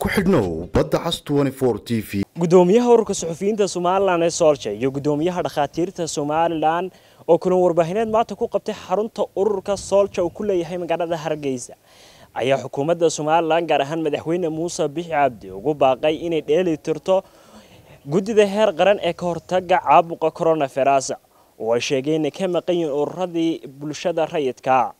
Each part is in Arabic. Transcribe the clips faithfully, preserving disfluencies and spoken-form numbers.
كحدنو بدأ عصر أربعة وعشرين تيفي. قدوميها ورك الصحفيين تسمعان لنا صارجة، يقدوميها الخاتير تسمعان لنا، وكنوا وربهنات ما تكون قبته حرنت أورك صارجة وكل يحيم قاعدة ظهر جيزة. أي حكومة تسمعان لنا جرهان مدحوين موسى بيح عبدي وجباقي إن الدليل ترتو جد ظهر قرن أكهر تجع عبق كورونا فراسة وشجين كم قين الرضي بالشدة ريت كاع.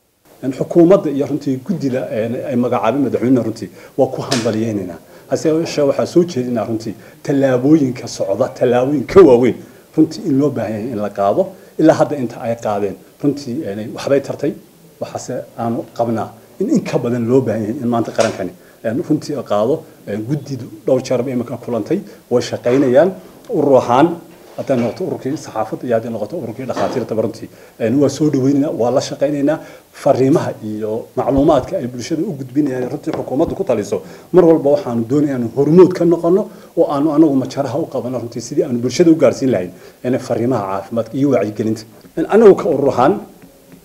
أن حكومة يرنتي جدلا أي مجاعب مدعوين رنتي وكوهم ضلياننا هسه الشوا حسوت شدنا رنتي تلاوين كصعدات تلاوين كواوين رنتي إنه بعين إلا قاضو إلا هذا أنت أي قاضين رنتي يعني وحبيت ترتي وحسه أنا قبنا إن إن كبدن لو بعين إن ما أنت قرن كني يعني رنتي قاضو جدد دور شرب أي مكان كلنتي وشقينا يان والروحان أتى نقطة أوركي صحافة يادي نقطة أوركي لخاطر تبرنتي إنه سود ويننا والله شقينا فريمها إيو معلومات كأبلشة وجود بيني يعني رتي حكومات وكتاليسو مرة البوحة عن دنيا يعني هرمود كنا قلنا وأنا أنا ومشارها وقبلنا رنتي سيدي أنا بلشة وجارسين لين أنا فريمها عارف ما إيو عيجنت أنا وكأورهان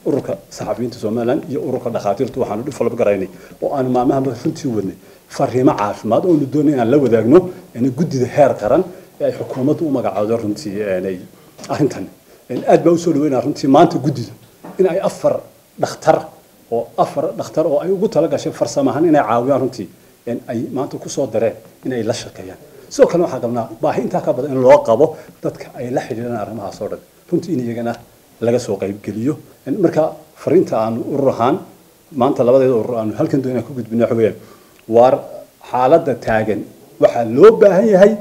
أوركا صحافيين تزملان يأوركا لخاطر توحنا لفلو بقراني وأنا ما مهما فنتي ودني فريمها عارف ما دون الدنيا على وداقنا يعني جد هير قرن أي حكومة وما قاعدة رنتي يعني أنتن الأدب وصل وين رنتي ما أنت جديد إن أي أفر نختار وأفر نختار وأي قلت لك عشان فرصة مهان إن عاوية رنتي إن أي ما أنت كسر درع إن أي لش كيان سو كانوا حكمنا باحين تكبر إن الواقع بتك أي لحد لنا رمها صارت رنتي إني جينا لقى سوق يبقليه إن مركا فرنت عن الرهان ما أنت لبده الرهان هل كنتوا هنا كوجد بنحويل وار حالة تاجن وحلوب هي هي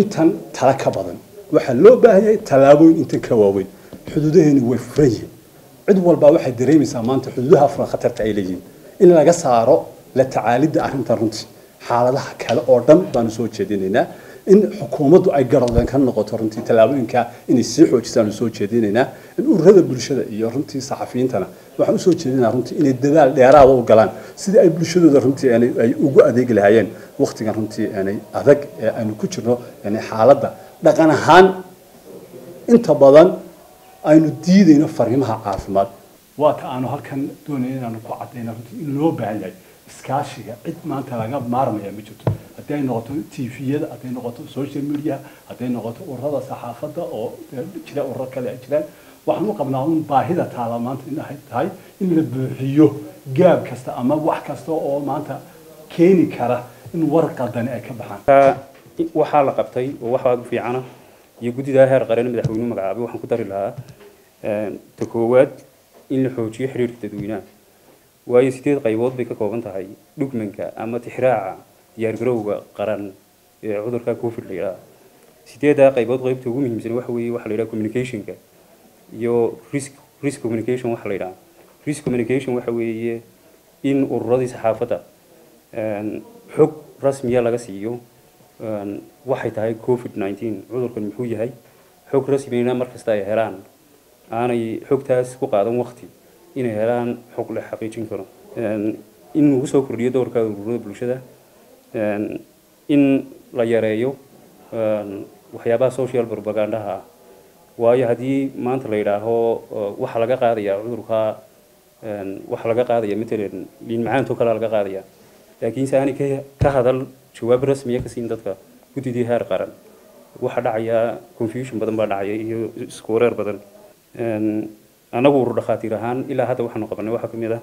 intan tala ka badan waxa loo baahanyahay talaabooyin inta ka waaweyn xuduudaheena way furan cid walba waxay dareemaysaa maanta xuduudaha furan khatarta ay leeyihiin in laga saaro la tacaalida arrinta runtii xaaladaha kale oo dhan baan soo jeedinaynaa in xukuumaddu ay garan ka noqoto runtii talaabooyinka inay sii xoojisaan soo jeedinaynaa in ururada bulshada iyo runtii saxafiyiintana waxaan soo jeedinaa runtii inay dadaal dheeraad ah u galaan sidii ay bulshadooda runtii ay ugu adeegi lahaayeen waqtigan runtii aanay adag aanu ku jirno in xaaladda dhaqan ahaan inta badan aynu diidayno fariimaha caafimaad waa ka aanu halkan doonayno inaanu ku cadayno runtii in loo baahan yahay iskaashiga cid maanta laga maarmaya ma jirto haddii ay noqoto tiifiyada haddii ay noqoto social media haddii ay noqoto ururada saxaafadda oo jira ururo kale ay jiraan waxaan u qabnaa in baahida taala maanta in ay tahay in la buuxiyo gaab kasta ama wax kasta oo maanta keeni kara in warqadan ay ka baxaan waxa la qabtay waxa aad u fiicana iyo gudida heer qaran madaxweynuhu magacaabay waxaan ku dari lahaa ee ta koowaad in la xoojiyo xiriirka dadweynaha waayo sideed qaybood bay ka kooban tahay dhugmanka ama tixraaca diyaar garowga qaran ee cudurka covid laga sideedda qaybood qaybta ugu muhiimsan waxa weeye waxa la yiraahdo communicationka iyo risk risk communication waxa la yiraahdo risk communication waxa weeye in ururadii saxaafada ee حق رسمية لقاسيو واحد هاي كوفيد تسعة عشر عذر كان محوي هاي حق رسمينا مركز تاي هيران أنا حق تاس وقعدم وقتي إن هيران حق لحقيقين كرنا إن وسوا كردية دور كردية بلشة إن لا يريو وحيابا سوشيال بروباغاندها ويا هذه ما نطلعها هو وحلقة قاضية عذرها وحلقة قاضية مثل لين معان توكل حلقة قاضية لكن سأني كه كهذا الشباب رسمية كسين دتك قديدي هار قرن واحد عيا confusion بدن بعد عيا scorer بدن أنا بورد خاطرهان إلى هذا واحد نقبلنا واحد كميدا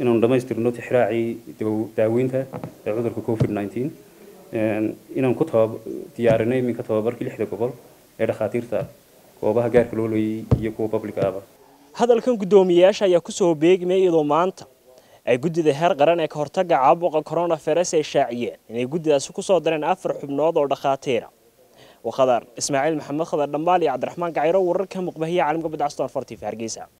إنه عندما يسترنو تحراعي دو داوينها عذر كوفيد تسعة عشر إنهم كتاب تيارنا من كتاب بركي لحد قبل هذا خاطرته وبها جار كلولو يكو public أبا هذا الكلام قدومياش يا كسو بيج ما يضمانته أي جودة هر قرن أي كهرتجع عبق كورونا فيروس الشائع، يعني جودة سوكو صادرين أفرح بناض ولا خاتيرة، وخضر إسماعيل محمد خضر دمالي عبد الرحمن قعيرو والركهم مقبهية على مقبض عصر فرتي في هرجيسة.